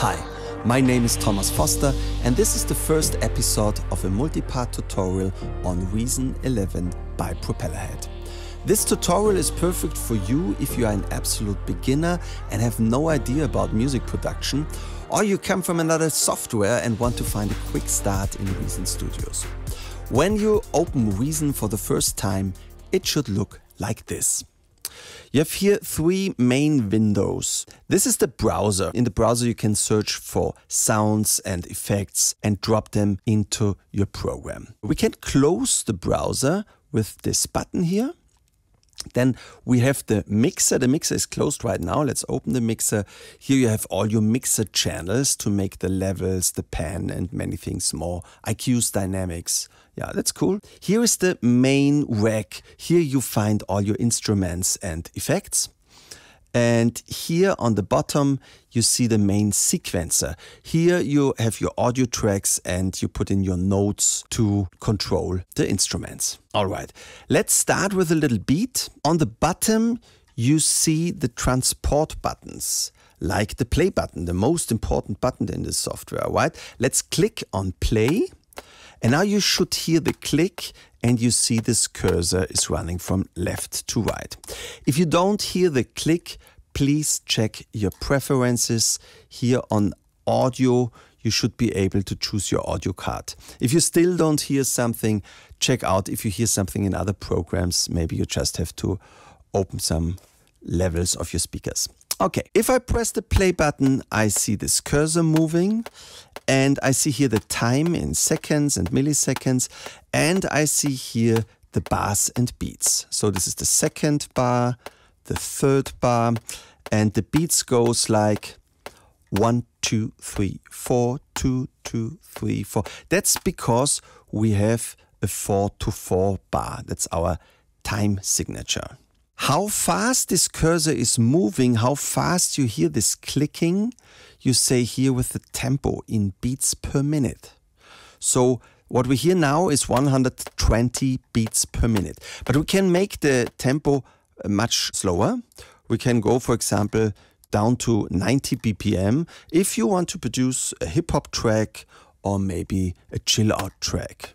Hi, my name is Thomas Foster and this is the first episode of a multi-part tutorial on Reason 11 by Propellerhead. This tutorial is perfect for you if you are an absolute beginner and have no idea about music production, or you come from another software and want to find a quick start in Reason Studios. When you open Reason for the first time, it should look like this. You have here three main windows. This is the browser. In the browser you can search for sounds and effects and drop them into your program. We can close the browser with this button here. Then we have the mixer. The mixer is closed right now. Let's open the mixer. Here you have all your mixer channels to make the levels, the pan and many things more. IQs, dynamics. Yeah, that's cool. Here is the main rack. Here you find all your instruments and effects. And here on the bottom, you see the main sequencer. Here you have your audio tracks and you put in your notes to control the instruments. All right, let's start with a little beat. On the bottom, you see the transport buttons, like the play button, the most important button in this software, right? Let's click on play. And now you should hear the click and you see this cursor is running from left to right. If you don't hear the click, please check your preferences. Here on audio, you should be able to choose your audio card. If you still don't hear something, check out if you hear something in other programs. Maybe you just have to open some levels of your speakers. Okay, if I press the play button, I see this cursor moving and I see here the time in seconds and milliseconds, and I see here the bars and beats. So this is the second bar, the third bar, and the beats goes like 1, 2, 3, 4, 2, 2, 3, 4. That's because we have a 4-to-4 bar. That's our time signature. How fast this cursor is moving, how fast you hear this clicking, you say here with the tempo in beats per minute. So what we hear now is 120 beats per minute. But we can make the tempo much slower. We can go, for example, down to 90 BPM if you want to produce a hip-hop track or maybe a chill-out track.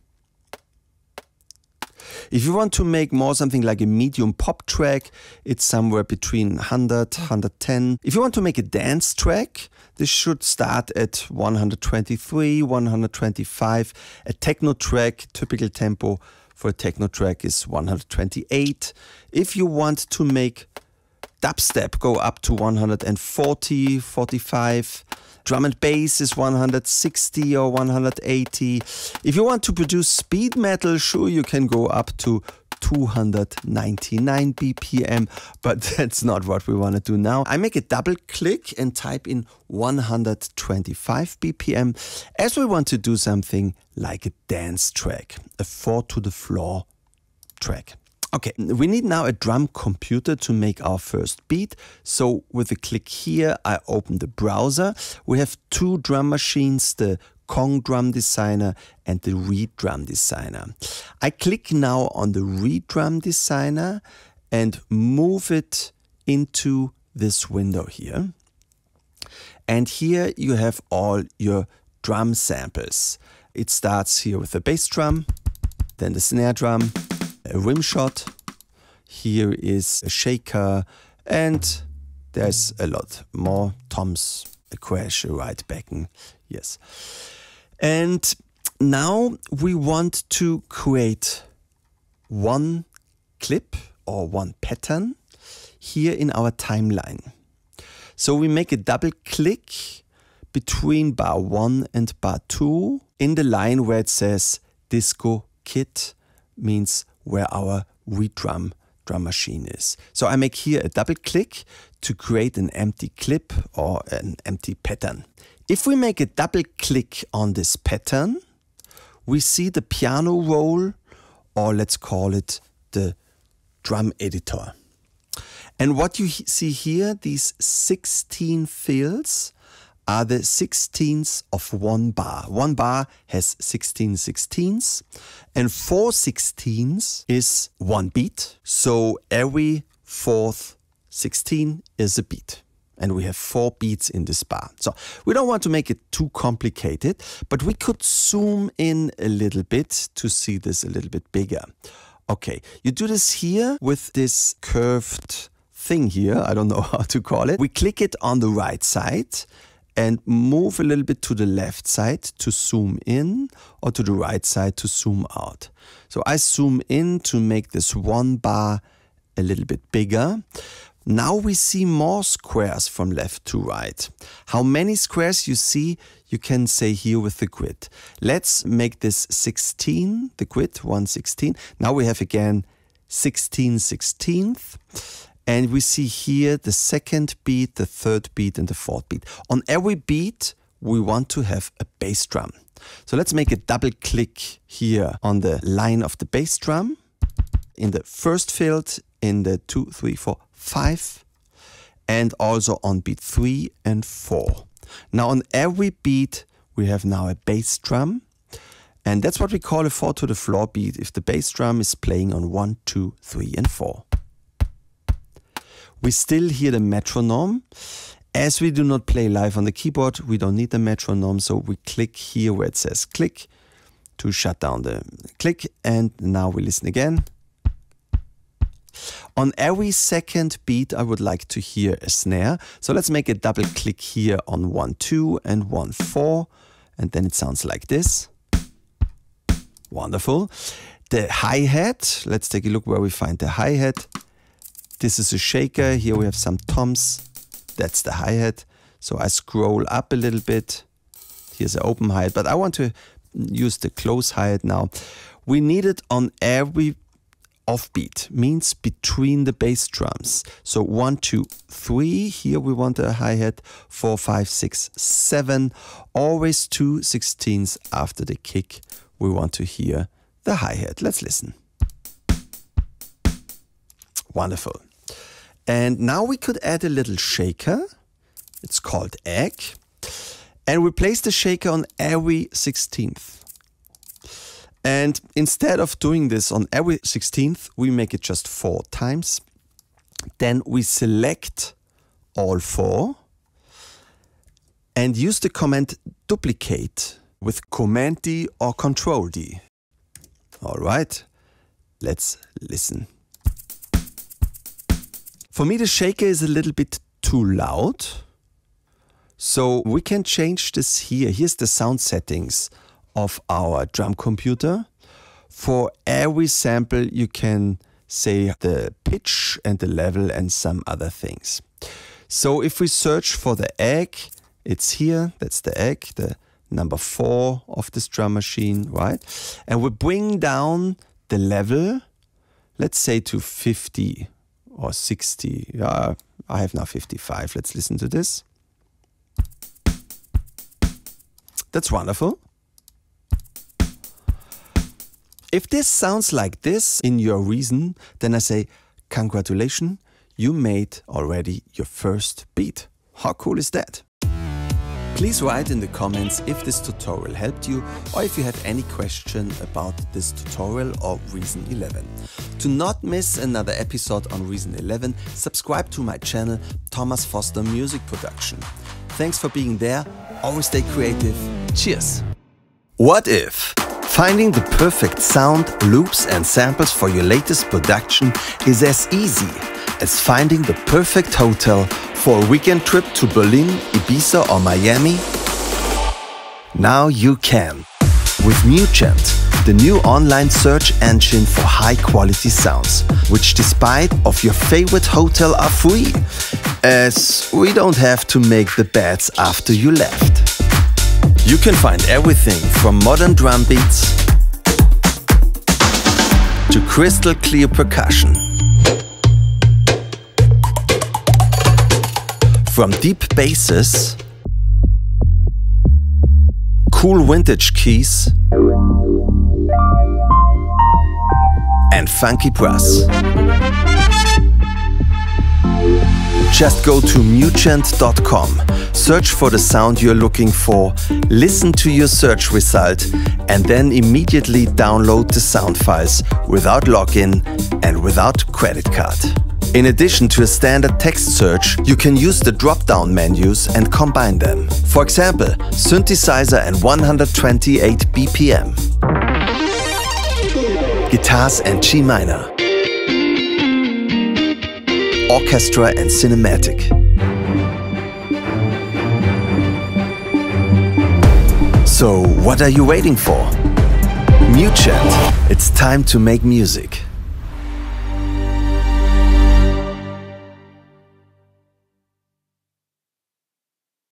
If you want to make more something like a medium pop track, it's somewhere between 100, 110. If you want to make a dance track, this should start at 123, 125. A techno track, typical tempo for a techno track is 128. If you want to make dubstep, go up to 140, 45. Drum and bass is 160 or 180. If you want to produce speed metal, sure, you can go up to 299 BPM, but that's not what we want to do now. I make a double click and type in 125 BPM, as we want to do something like a dance track, a 4-to-the-floor track. Okay, we need now a drum computer to make our first beat. So with a click here, I open the browser. We have two drum machines, the Kong Drum Designer and the ReDrum Designer. I click now on the ReDrum Designer and move it into this window here. And here you have all your drum samples. It starts here with the bass drum, then the snare drum, a rim shot, here is a shaker, and there's a lot more toms, a crash, a right backing, yes. And now we want to create one clip or one pattern here in our timeline. So we make a double click between bar 1 and bar 2 in the line where it says disco kit, means where our ReDrum drum machine is. So I make here a double click to create an empty clip or an empty pattern. If we make a double click on this pattern, we see the piano roll, or let's call it the drum editor. And what you see here, these 16 fills are the 16ths of one bar. One bar has 16 16ths and 4 16ths is one beat. So every fourth 16 is a beat. And we have 4 beats in this bar. So we don't want to make it too complicated, but we could zoom in a little bit to see this a little bit bigger. Okay, you do this here with this curved thing here. I don't know how to call it. We click it on the right side and move a little bit to the left side to zoom in, or to the right side to zoom out. So I zoom in to make this one bar a little bit bigger. Now we see more squares from left to right. How many squares you see, you can say here with the grid. Let's make this 16, the grid, 1/16. Now we have again 16/16. And we see here the second beat, the third beat, and the fourth beat. On every beat, we want to have a bass drum. So let's make a double click here on the line of the bass drum. In the first field, in the 2, 3, 4, 5, and also on beat 3 and 4. Now on every beat we have now a bass drum, and that's what we call a 4-to-the-floor beat if the bass drum is playing on 1, 2, 3, and 4. We still hear the metronome. As we do not play live on the keyboard, we don't need the metronome, so we click here where it says click to shut down the click, and now we listen again. On every second beat, I would like to hear a snare. So let's make a double click here on 1, 2, and 1, 4. And then it sounds like this. Wonderful. The hi-hat, let's take a look where we find the hi-hat. This is a shaker. Here we have some toms. That's the hi-hat. So I scroll up a little bit. Here's an open hi-hat, but I want to use the close hi-hat now. We need it on every offbeat, means between the bass drums. So 1, 2, 3, here we want a hi-hat, 4, 5, 6, 7, always 2/16 after the kick. We want to hear the hi-hat. Let's listen. Wonderful. And now we could add a little shaker. It's called egg. And we place the shaker on every 16th. And instead of doing this on every 16th, we make it just 4 times. Then we select all 4 and use the command duplicate with Command D or Control D. All right, let's listen. For me, the shaker is a little bit too loud. So we can change this here. Here's the sound settings of our drum computer. For every sample you can say the pitch and the level and some other things. So if we search for the egg, it's here. That's the egg, the number 4 of this drum machine, right? And we bring down the level, let's say to 50 or 60. I have now 55. Let's listen to this. That's wonderful. If this sounds like this in your Reason, then I say, congratulations, you made already your first beat. How cool is that? Please write in the comments if this tutorial helped you, or if you have any question about this tutorial or Reason 11. To not miss another episode on Reason 11, subscribe to my channel, Thomas Foster Music Production. Thanks for being there. Always stay creative. Cheers. What if finding the perfect sound, loops and samples for your latest production is as easy as finding the perfect hotel for a weekend trip to Berlin, Ibiza or Miami? Now you can, with Nuchan, the new online search engine for high quality sounds, which despite of your favorite hotel are free, as we don't have to make the beds after you left. You can find everything from modern drum beats to crystal clear percussion, from deep basses, cool vintage keys and funky brass. Just go to Mugent.com, search for the sound you're looking for, listen to your search result, and then immediately download the sound files without login and without credit card. In addition to a standard text search, you can use the drop-down menus and combine them. For example, synthesizer and 128 BPM, guitars and G minor, orchestra and cinematic. So, what are you waiting for? Nuchan, it's time to make music.